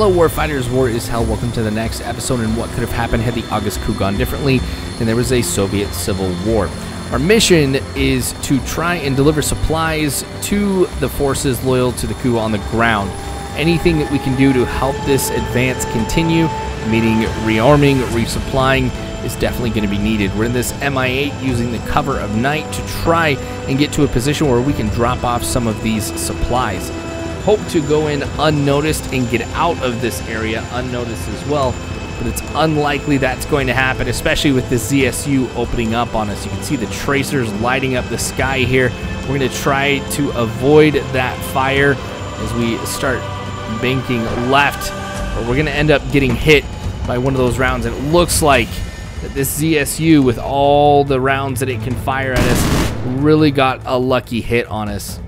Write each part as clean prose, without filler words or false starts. Hello Warfighters, War is Hell. Welcome to the next episode in what could have happened had the August Coup gone differently and there was a Soviet Civil War. Our mission is to try and deliver supplies to the forces loyal to the coup on the ground. Anything that we can do to help this advance continue, meaning rearming, resupplying, is definitely going to be needed. We're in this Mi-8 using the cover of night to try and get to a position where we can drop off some of these supplies. Hope to go in unnoticed and get out of this area unnoticed as well, but it's unlikely that's going to happen, especially with this ZSU opening up on us. You can see the tracers lighting up the sky here. We're going to try to avoid that fire as we start banking left, but we're going to end up getting hit by one of those rounds, and it looks like that this ZSU, with all the rounds that it can fire at us, really got a lucky hit on us.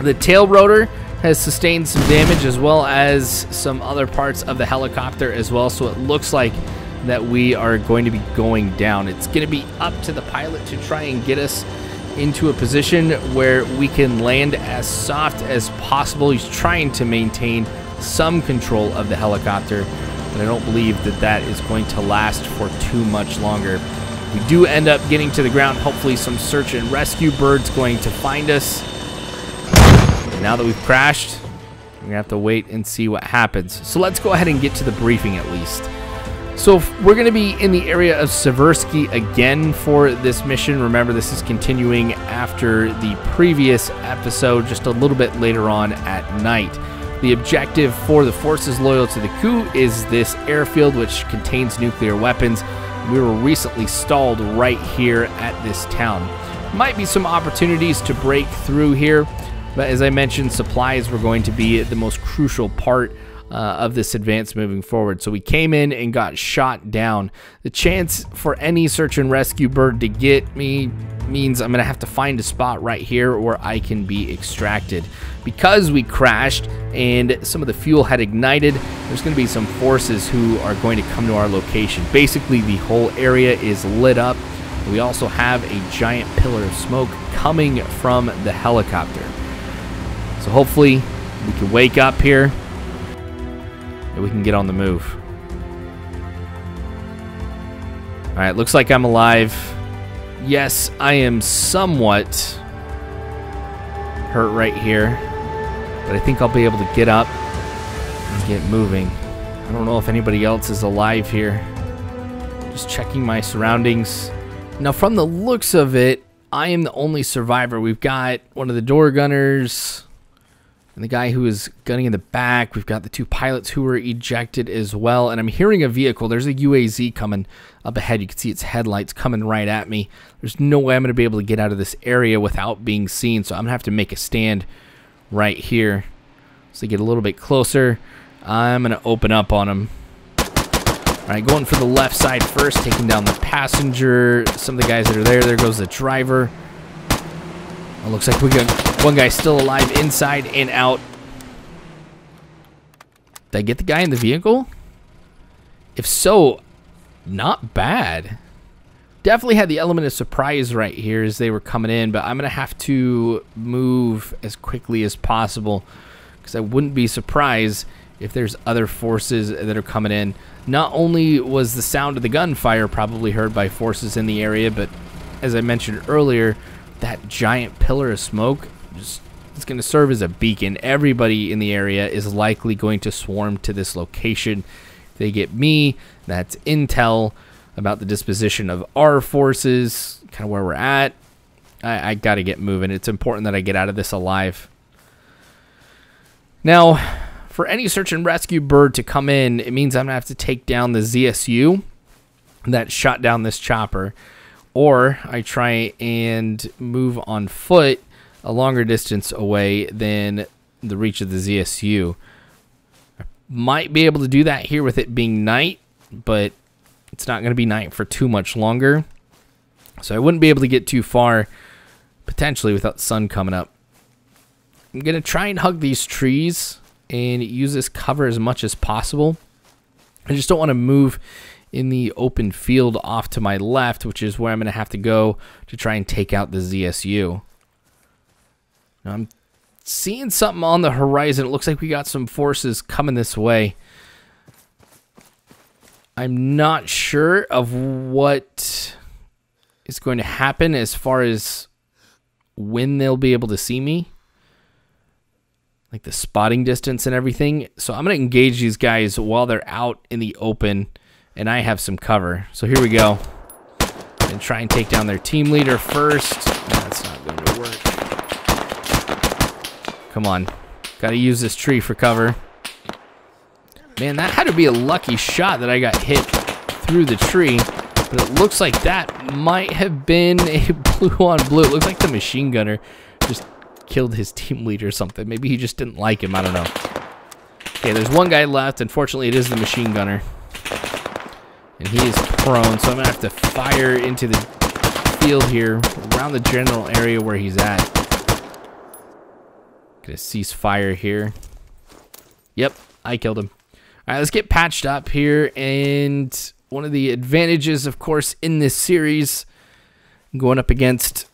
The tail rotor has sustained some damage, as well as some other parts of the helicopter as well, so it looks like that we are going to be going down. It's going to be up to the pilot to try and get us into a position where we can land as soft as possible. He's trying to maintain some control of the helicopter, but I don't believe that that is going to last for too much longer. We do end up getting to the ground. Hopefully some search and rescue bird's going to find us. And now that we've crashed, we're gonna have to wait and see what happens. So let's go ahead and get to the briefing at least. So we're going to be in the area of Seversky again for this mission. Remember, this is continuing after the previous episode, just a little bit later on at night. The objective for the forces loyal to the coup is this airfield, which contains nuclear weapons. We were recently stalled right here at this town. Might be some opportunities to break through here, but as I mentioned, supplies were going to be the most crucial part of this advance moving forward. So we came in and got shot down. The chance for any search and rescue bird to get me means I'm gonna have to find a spot right here where I can be extracted. Because we crashed and some of the fuel had ignited, there's gonna be some forces who are going to come to our location. Basically, the whole area is lit up. We also have a giant pillar of smoke coming from the helicopter. So hopefully we can wake up here, we can get on the move. All right, looks like I'm alive. Yes, I am somewhat hurt right here, but I think I'll be able to get up and get moving. I don't know if anybody else is alive here. Just checking my surroundings. Now, from the looks of it, I am the only survivor. We've got one of the door gunners and the guy who is gunning in the back. We've got the two pilots who were ejected as well. And I'm hearing a vehicle. There's a UAZ coming up ahead. You can see its headlights coming right at me. There's no way I'm going to be able to get out of this area without being seen. So I'm going to have to make a stand right here. So get a little bit closer. I'm going to open up on him. All right, going for the left side first, taking down the passenger. Some of the guys that are there. There goes the driver. It looks like we got one guy still alive inside and out. Did I get the guy in the vehicle? If so, not bad. Definitely had the element of surprise right here as they were coming in, but I'm going to have to move as quickly as possible because I wouldn't be surprised if there's other forces that are coming in. Not only was the sound of the gunfire probably heard by forces in the area, but as I mentioned earlier, that giant pillar of smoke is going to serve as a beacon. Everybody in the area is likely going to swarm to this location. If they get me, that's intel about the disposition of our forces, kind of where we're at. I got to get moving. It's important that I get out of this alive. Now, for any search and rescue bird to come in, it means I'm going to have to take down the ZSU that shot down this chopper, or I try and move on foot a longer distance away than the reach of the ZSU. I might be able to do that here with it being night, but it's not going to be night for too much longer. So I wouldn't be able to get too far, potentially, without the sun coming up. I'm going to try and hug these trees and use this cover as much as possible. I just don't want to move in the open field off to my left, which is where I'm going to have to go to try and take out the ZSU. Now, I'm seeing something on the horizon. It looks like we got some forces coming this way. I'm not sure of what is going to happen as far as when they'll be able to see me, like the spotting distance and everything. So I'm going to engage these guys while they're out in the open and I have some cover. So here we go. And try and take down their team leader first. That's not going to work. Come on. Got to use this tree for cover. Man, that had to be a lucky shot that I got hit through the tree. But it looks like that might have been a blue on blue. It looks like the machine gunner just killed his team leader or something. Maybe he just didn't like him. I don't know. Okay, there's one guy left. Unfortunately, it is the machine gunner. And he is prone, so I'm going to have to fire into the field here, around the general area where he's at. Going to cease fire here. Yep, I killed him. All right, let's get patched up here. And one of the advantages, of course, in this series, going up against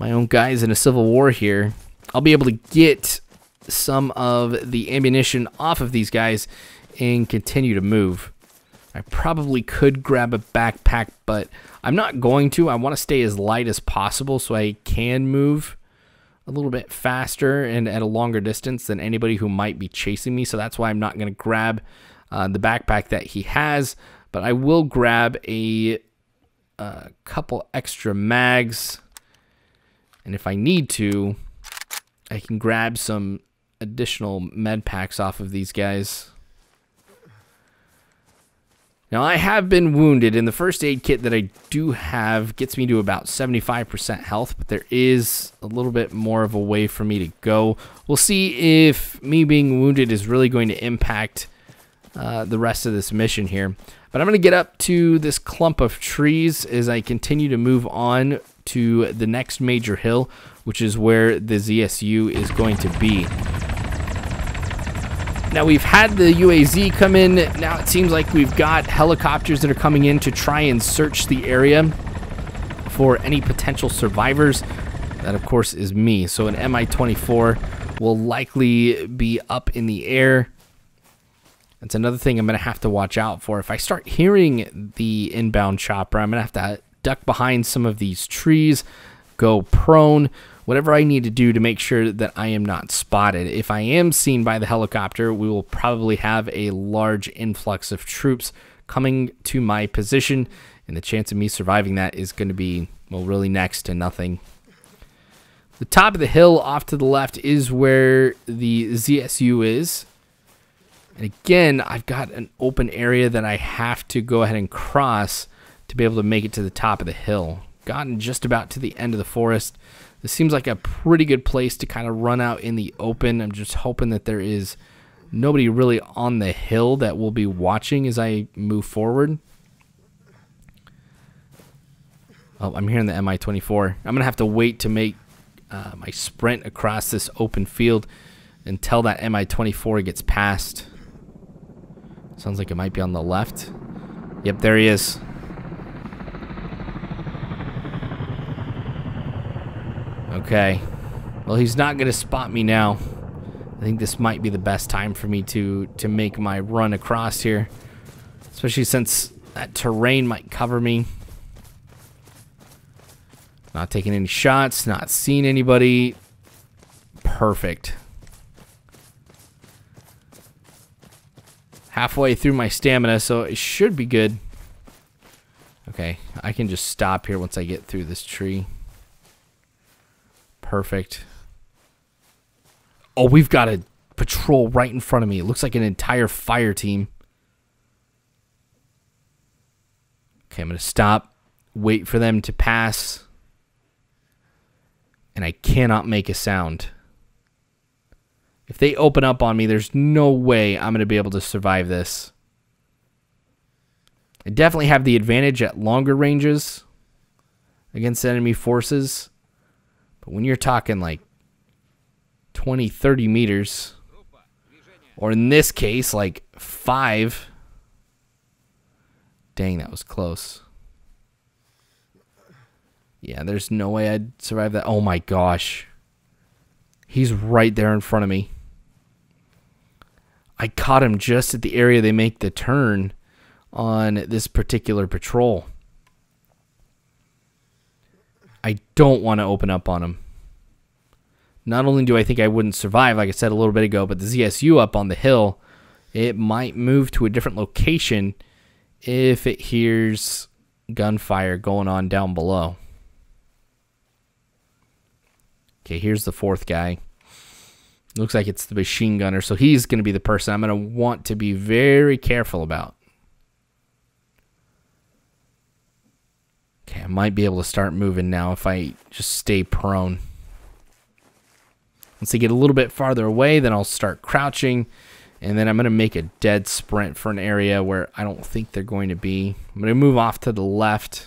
my own guys in a civil war here, I'll be able to get some of the ammunition off of these guys and continue to move. I probably could grab a backpack, but I'm not going to. I want to stay as light as possible so I can move a little bit faster and at a longer distance than anybody who might be chasing me. So that's why I'm not going to grab the backpack that he has, but I will grab a couple extra mags. And if I need to, I can grab some additional med packs off of these guys. Now, I have been wounded, and the first aid kit that I do have gets me to about 75% health, but there is a little bit more of a way for me to go. We'll see if me being wounded is really going to impact the rest of this mission here. But I'm going to get up to this clump of trees as I continue to move on to the next major hill, which is where the ZSU is going to be. Now we've had the UAZ come in. Now it seems like we've got helicopters that are coming in to try and search the area for any potential survivors. That, of course, is me. So an Mi-24 will likely be up in the air. That's another thing I'm going to have to watch out for. If I start hearing the inbound chopper, I'm going to have to duck behind some of these trees, go prone, whatever I need to do to make sure that I am not spotted. If I am seen by the helicopter, we will probably have a large influx of troops coming to my position, and the chance of me surviving that is going to be, well, really next to nothing. The top of the hill off to the left is where the ZSU is. And again, I've got an open area that I have to go ahead and cross to be able to make it to the top of the hill. Gotten just about to the end of the forest. This seems like a pretty good place to kind of run out in the open. I'm just hoping that there is nobody really on the hill that will be watching as I move forward. Oh, I'm hearing the Mi-24. I'm going to have to wait to make my sprint across this open field until that Mi-24 gets past. Sounds like it might be on the left. Yep, there he is. Okay, well, he's not going to spot me now. I think this might be the best time for me to make my run across here, especially since that terrain might cover me. Not taking any shots, not seeing anybody. Perfect. Halfway through my stamina, so it should be good. Okay, I can just stop here once I get through this tree. Perfect. Oh, we've got a patrol right in front of me. It looks like an entire fire team. Okay, I'm going to stop, wait for them to pass, and I cannot make a sound. If they open up on me, there's no way I'm going to be able to survive this. I definitely have the advantage at longer ranges against enemy forces. But when you're talking like 20, 30 meters, or in this case, like 5. Dang, that was close. Yeah, there's no way I'd survive that. Oh my gosh. He's right there in front of me. I caught him just at the area they make the turn on this particular patrol. I don't want to open up on him. Not only do I think I wouldn't survive, like I said a little bit ago, but the ZSU up on the hill, it might move to a different location if it hears gunfire going on down below. Okay, here's the fourth guy. Looks like it's the machine gunner, so he's going to be the person I'm going to want to be very careful about. Okay, I might be able to start moving now if I just stay prone. Once I get a little bit farther away, then I'll start crouching, and then I'm going to make a dead sprint for an area where I don't think they're going to be. I'm going to move off to the left.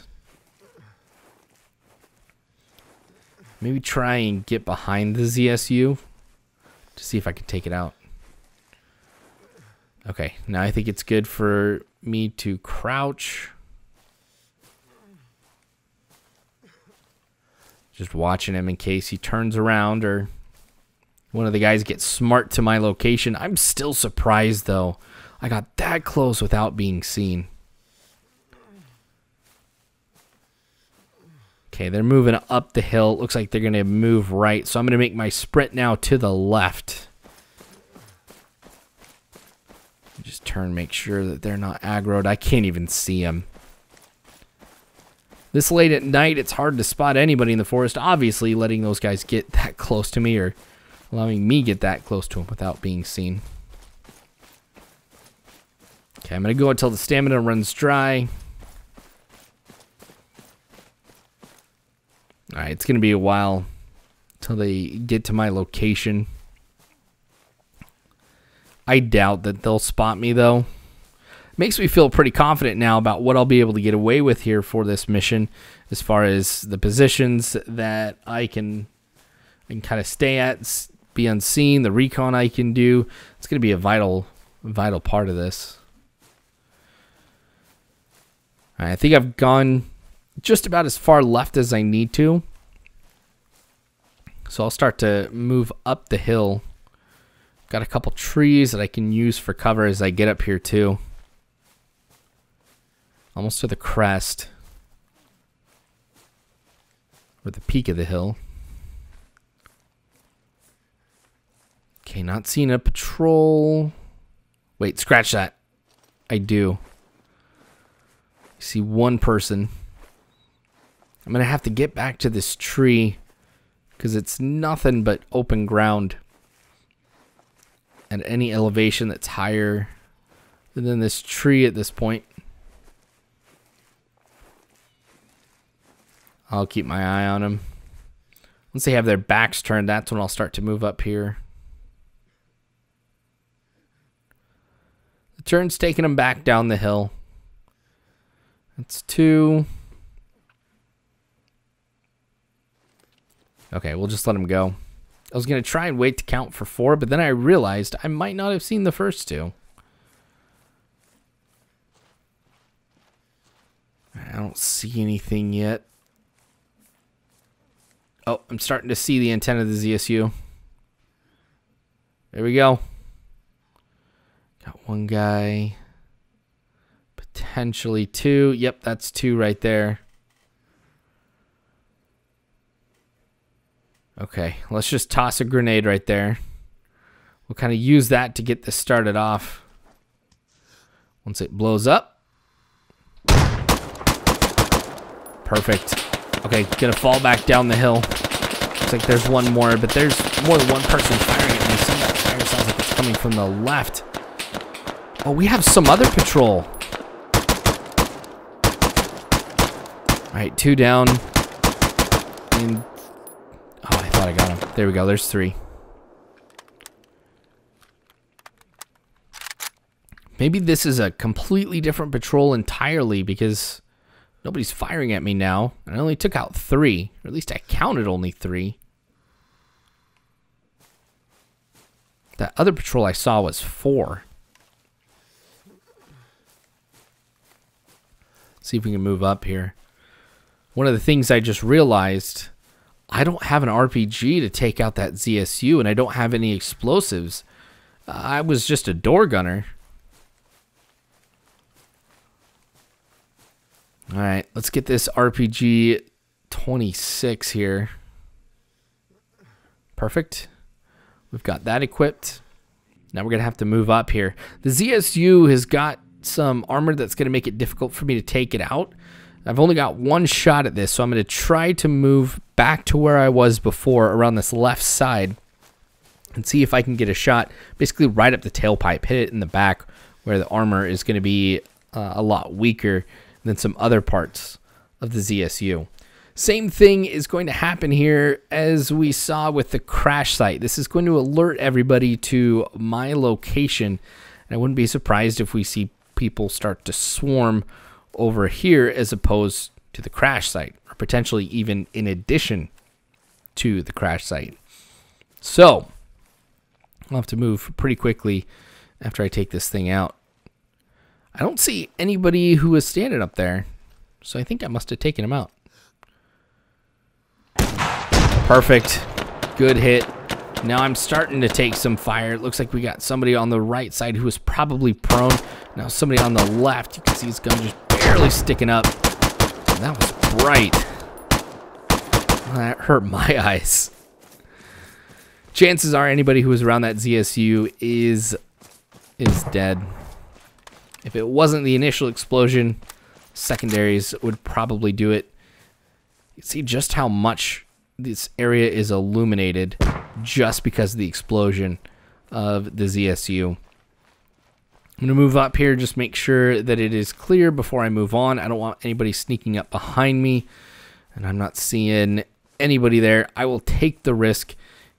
Maybe try and get behind the ZSU to see if I can take it out. Okay, now I think it's good for me to crouch. Just watching him in case he turns around or one of the guys gets smart to my location. I'm still surprised, though. I got that close without being seen. Okay, they're moving up the hill. It looks like they're going to move right, so I'm going to make my sprint now to the left. Just turn, make sure that they're not aggroed. I can't even see them. This late at night, it's hard to spot anybody in the forest. Obviously, letting those guys get that close to me or allowing me get that close to them without being seen. Okay, I'm going to go until the stamina runs dry. Alright, it's going to be a while till they get to my location. I doubt that they'll spot me, though. Makes me feel pretty confident now about what I'll be able to get away with here for this mission as far as the positions that I can kind of stay at, be unseen, the recon I can do. It's going to be a vital part of this. Alright, I think I've gone just about as far left as I need to. So I'll start to move up the hill. Got a couple trees that I can use for cover as I get up here too. Almost to the crest. Or the peak of the hill. Okay, not seeing a patrol. Wait, scratch that. I do. I see one person. I'm going to have to get back to this tree because it's nothing but open ground at any elevation that's higher than this tree at this point. I'll keep my eye on them. Once they have their backs turned, that's when I'll start to move up here. The turn's taking them back down the hill. That's two. Okay, we'll just let him go. I was going to try and wait to count for four, but then I realized I might not have seen the first two. I don't see anything yet. Oh, I'm starting to see the antenna of the ZSU. There we go. Got one guy. Potentially two. Yep, that's two right there. Okay, let's just toss a grenade right there. We'll kind of use that to get this started off. Once it blows up. Perfect. Okay, gonna fall back down the hill. Looks like there's one more, but there's more than one person firing at me. Some of that fire sounds like it's coming from the left. Oh, we have some other patrol. All right, two down. And I got him. There we go. There's three. Maybe this is a completely different patrol entirely because nobody's firing at me now. And I only took out three. Or at least I counted only three. That other patrol I saw was four. Let's see if we can move up here. One of the things I just realized, I don't have an RPG to take out that ZSU, and I don't have any explosives. I was just a door gunner. All right, let's get this RPG 26 here. Perfect. We've got that equipped. Now we're going to have to move up here. The ZSU has got some armor that's going to make it difficult for me to take it out. I've only got one shot at this, so I'm going to try to move back to where I was before around this left side and see if I can get a shot basically right up the tailpipe, hit it in the back where the armor is going to be a lot weaker than some other parts of the ZSU. Same thing is going to happen here as we saw with the crash site. This is going to alert everybody to my location, and I wouldn't be surprised if we see people start to swarm over here as opposed to the crash site, or potentially even in addition to the crash site. So I'll have to move pretty quickly after I take this thing out. I don't see anybody who is standing up there, so I think I must have taken him out. Perfect. Good hit. Now I'm starting to take some fire. It looks like we got somebody on the right side who is probably prone. Now somebody on the left. You can see his gun just barely sticking up. That was bright. That hurt my eyes. Chances are anybody who was around that ZSU is dead. If it wasn't the initial explosion, secondaries would probably do it. You see just how much this area is illuminated just because of the explosion of the ZSU. I'm going to move up here, just make sure that it is clear before I move on. I don't want anybody sneaking up behind me, and I'm not seeing anybody there. I will take the risk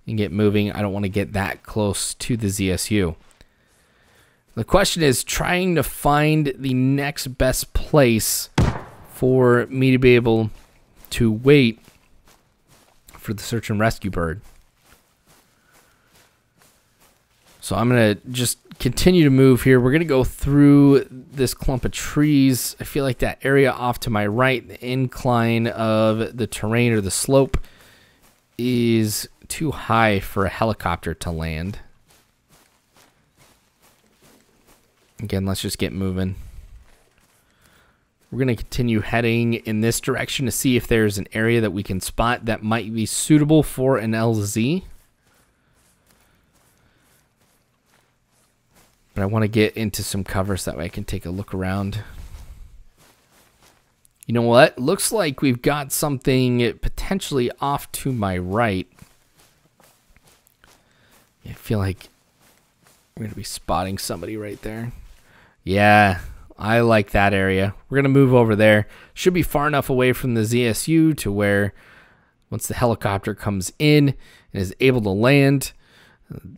and get moving. I don't want to get that close to the ZSU. The question is trying to find the next best place for me to be able to wait for the search and rescue bird. So I'm going to just continue to move here. We're going to go through this clump of trees. I feel like that area off to my right, the incline of the terrain or the slope is too high for a helicopter to land. Again, let's just get moving. We're going to continue heading in this direction to see if there's an area that we can spot that might be suitable for an LZ. But I want to get into some cover so that way I can take a look around. You know what? Looks like we've got something potentially off to my right. I feel like we're going to be spotting somebody right there. Yeah, I like that area. We're going to move over there. Should be far enough away from the ZSU to where once the helicopter comes in and is able to land,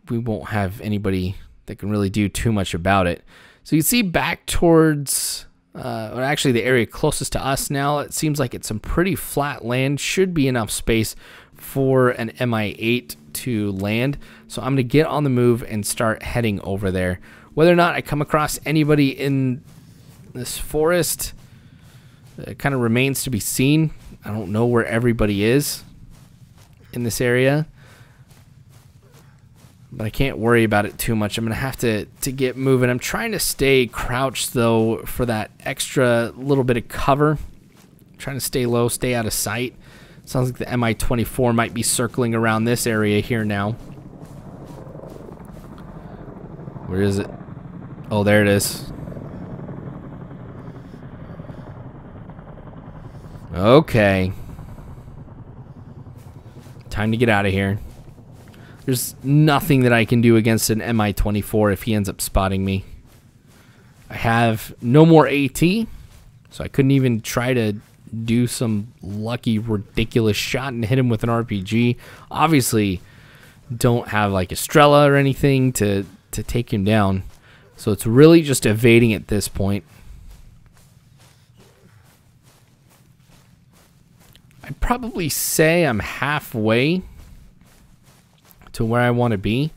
we won't have anybody that can really do too much about it. So you see back towards, or actually the area closest to us now, it seems like it's some pretty flat land. Should be enough space for an Mi-8 to land. So I'm going to get on the move and start heading over there. Whether or not I come across anybody in this forest, it kind of remains to be seen. I don't know where everybody is in this area, but I can't worry about it too much. I'm going to have to get moving. I'm trying to stay crouched, though, for that extra little bit of cover. I'm trying to stay low, stay out of sight. Sounds like the Mi-24 might be circling around this area here now. Where is it? Oh, there it is. Okay. Time to get out of here. There's nothing that I can do against an Mi-24 if he ends up spotting me. I have no more AT, so I couldn't even try to do some lucky, ridiculous shot and hit him with an RPG. Obviously, don't have like a Strela or anything to take him down. So it's really just evading at this point. I'd probably say I'm halfway to where I want to be.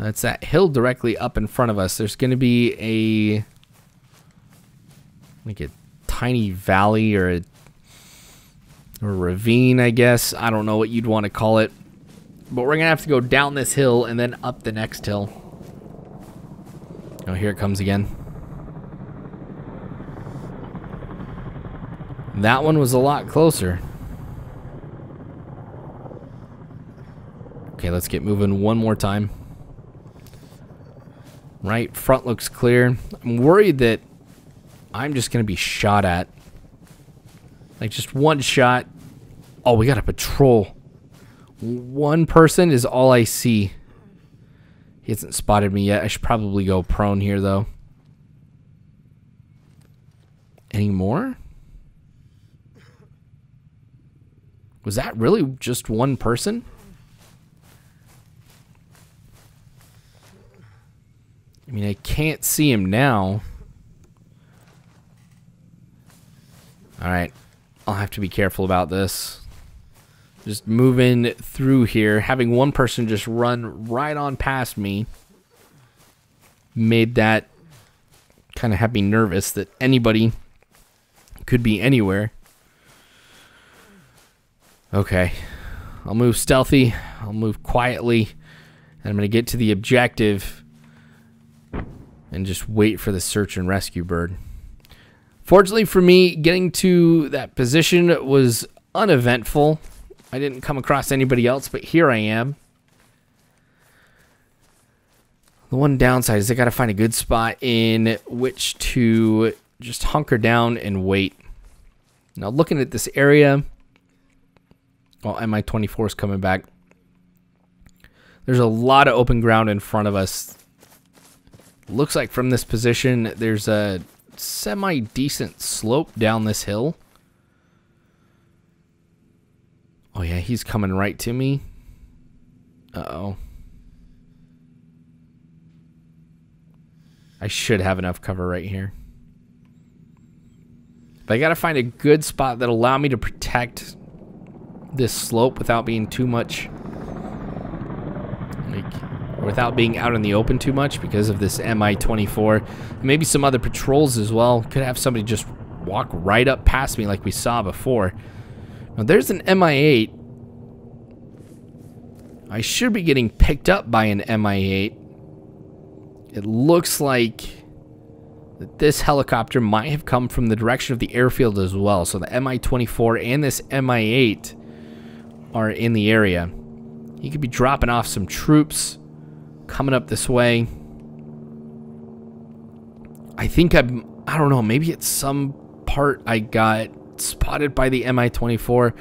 It's that hill directly up in front of us. There's going to be a like a tiny valley or or ravine, I guess. I don't know what you'd want to call it. But we're going to have to go down this hill and then up the next hill. Oh, here it comes again. That one was a lot closer. Okay, let's get moving one more time. Right, front looks clear. I'm worried that I'm just going to be shot at. Like, just one shot. Oh, we got a patrol. One person is all I see. He hasn't spotted me yet. I should probably go prone here, though. Any more? Was that really just one person? I mean, I can't see him now. All right. I'll have to be careful about this. Just moving through here. Having one person just run right on past me made that kind of had me nervous that anybody could be anywhere. Okay. I'll move stealthy. I'll move quietly. And I'm going to get to the objective and just wait for the search and rescue bird. Fortunately for me, getting to that position was uneventful. I didn't come across anybody else, but here I am. The one downside is I got to find a good spot in which to just hunker down and wait. Now, looking at this area, well, and my Mi-24 is coming back. There's a lot of open ground in front of us. Looks like from this position, there's a semi-decent slope down this hill. Oh yeah, he's coming right to me. Uh-oh. I should have enough cover right here. But I gotta find a good spot that'll allow me to protect this slope without being too much, like, without being out in the open too much because of this Mi-24. Maybe some other patrols as well. Could have somebody just walk right up past me like we saw before. Now there's an Mi-8. I should be getting picked up by an Mi-8. It looks like that this helicopter might have come from the direction of the airfield as well. So the Mi-24 and this Mi-8 are in the area. He could be dropping off some troops coming up this way. I think I don't know, maybe at some part I got spotted by the Mi-24.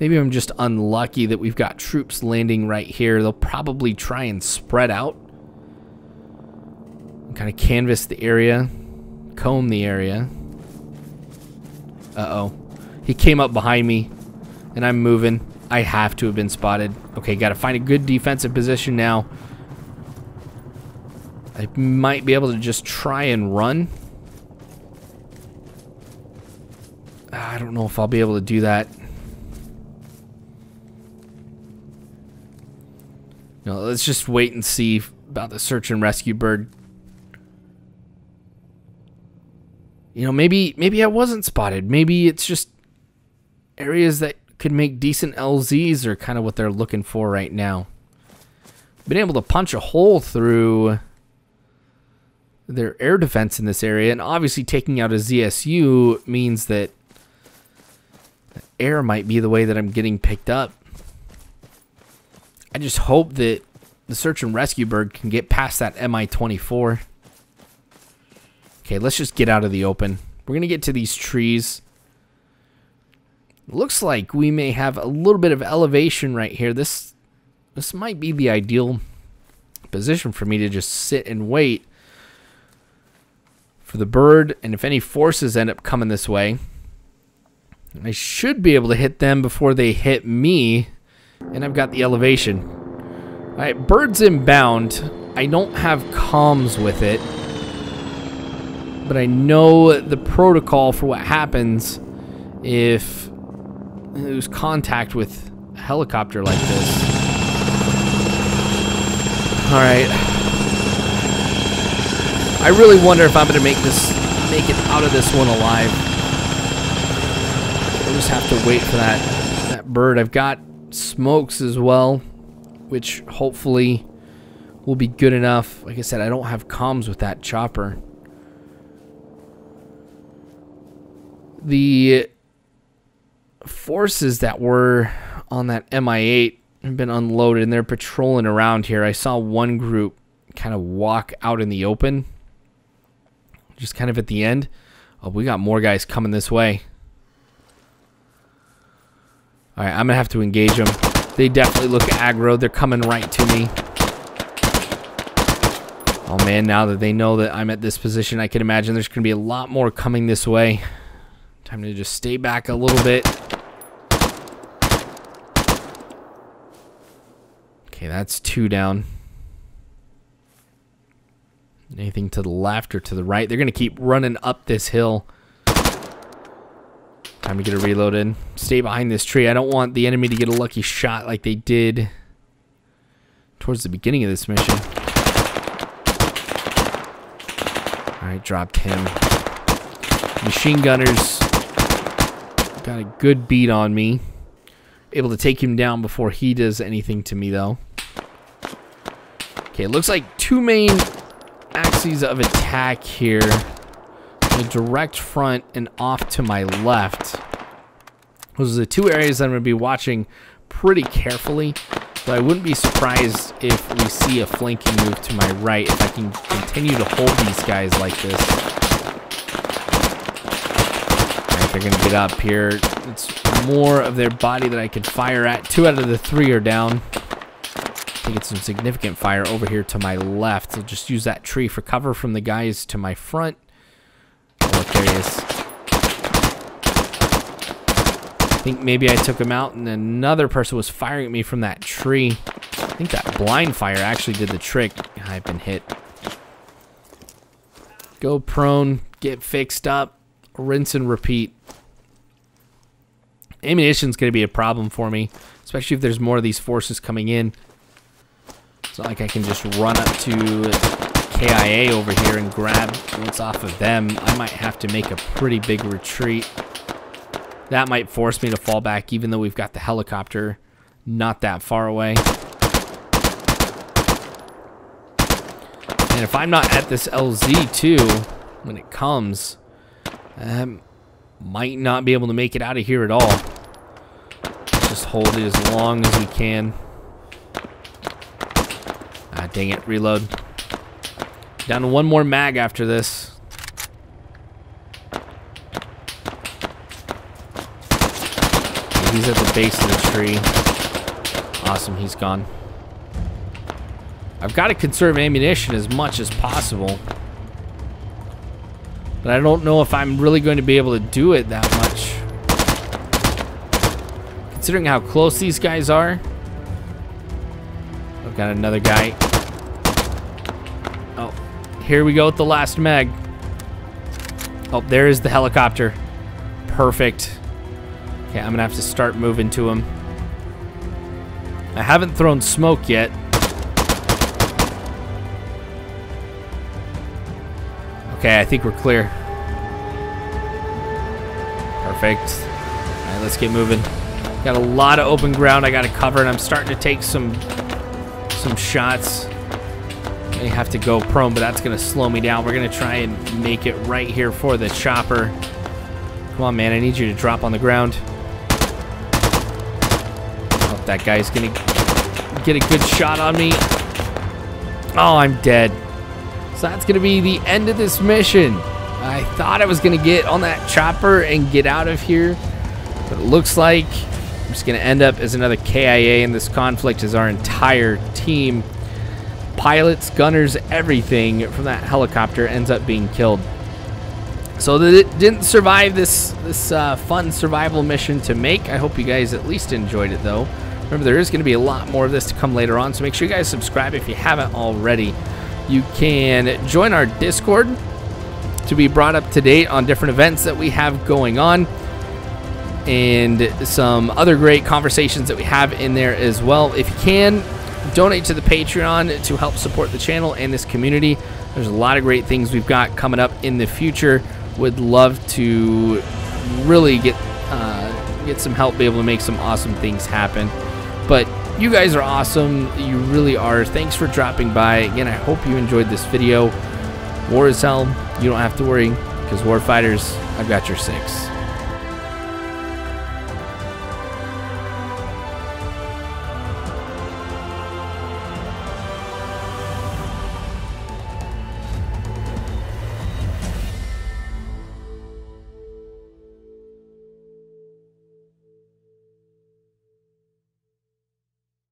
Maybe I'm just unlucky that we've got troops landing right here. They'll probably try and spread out and kind of canvas the area, comb the area. Uh-oh. He came up behind me and I'm moving. I have to have been spotted. Okay, gotta find a good defensive position now. I might be able to just try and run. I don't know if I'll be able to do that. No, let's just wait and see about the search and rescue bird. You know, maybe I wasn't spotted. Maybe it's just areas that could make decent LZs are kind of what they're looking for right now. Been able to punch a hole through their air defense in this area, and obviously taking out a ZSU means that air might be the way that I'm getting picked up. I just hope that the search and rescue bird can get past that Mi-24. Okay, let's just get out of the open. We're going to get to these trees. Looks like we may have a little bit of elevation right here. This might be the ideal position for me to just sit and wait for the bird, and if any forces end up coming this way, I should be able to hit them before they hit me, and I've got the elevation. All right, bird's inbound. I don't have comms with it, but I know the protocol for what happens if there's contact with a helicopter like this. All right. I really wonder if I'm going to make it out of this one alive. We'll just have to wait for that. bird. I've got smokes as well, which hopefully will be good enough. Like I said, I don't have comms with that chopper. The forces that were on that Mi-8 have been unloaded, and they're patrolling around here. I saw one group kind of walk out in the open, just kind of at the end. Oh, we got more guys coming this way. All right, I'm gonna have to engage them. They definitely look aggro. They're coming right to me. Oh man, now that they know that I'm at this position, I can imagine there's gonna be a lot more coming this way. Time to just stay back a little bit. Okay, that's two down. Anything to the left or to the right? They're going to keep running up this hill. Time to get a reload in. Stay behind this tree. I don't want the enemy to get a lucky shot like they did towards the beginning of this mission. All right, dropped him. Machine gunners got a good beat on me. Able to take him down before he does anything to me, though. Okay, it looks like two main axes of attack here. The direct front and off to my left. Those are the two areas that I'm going to be watching pretty carefully. But I wouldn't be surprised if we see a flanking move to my right if I can continue to hold these guys like this. They're going to get up here. It's more of their body that I can fire at. Two out of the three are down. I think it's some significant fire over here to my left. I'll just use that tree for cover from the guys to my front. Oh, look, there he is. I think maybe I took him out, and another person was firing at me from that tree. I think that blind fire actually did the trick. I've been hit. Go prone. Get fixed up. Rinse and repeat. Ammunition's going to be a problem for me, especially if there's more of these forces coming in. It's not like I can just run up to KIA over here and grab what's off of them. I might have to make a pretty big retreat. That might force me to fall back, even though we've got the helicopter not that far away. And if I'm not at this LZ too, when it comes, might not be able to make it out of here at all. Let's just hold it as long as we can. Ah, dang it. Reload. Down to one more mag after this. He's at the base of the tree. Awesome, he's gone. I've got to conserve ammunition as much as possible. But I don't know if I'm really going to be able to do it that much. Considering how close these guys are. I've got another guy. Oh, here we go with the last mag. Oh, there is the helicopter. Perfect. Okay, I'm going to have to start moving to him. I haven't thrown smoke yet. Okay, I think we're clear. Perfect. All right, let's get moving. Got a lot of open ground I got to cover, and I'm starting to take some shots. I have to go prone, but that's going to slow me down. We're going to try and make it right here for the chopper. Come on, man. I need you to drop on the ground. Oh, that guy's going to get a good shot on me. Oh, I'm dead. So that's going to be the end of this mission. I thought I was going to get on that chopper and get out of here, but it looks like I'm just going to end up as another KIA in this conflict as our entire team, pilots, gunners, everything from that helicopter ends up being killed. So that it didn't survive this fun survival mission to make. I hope you guys at least enjoyed it, though. Remember, there is going to be a lot more of this to come later on, so make sure you guys subscribe if you haven't already. You can join our Discord to be brought up to date on different events that we have going on and some other great conversations that we have in there as well. If you can, donate to the Patreon to help support the channel and this community. There's a lot of great things we've got coming up in the future. Would love to really get get some help, be able to make some awesome things happen. But you guys are awesome. You really are. Thanks for dropping by. Again, I hope you enjoyed this video. War is hell. You don't have to worry, because Warfighters, I've got your six.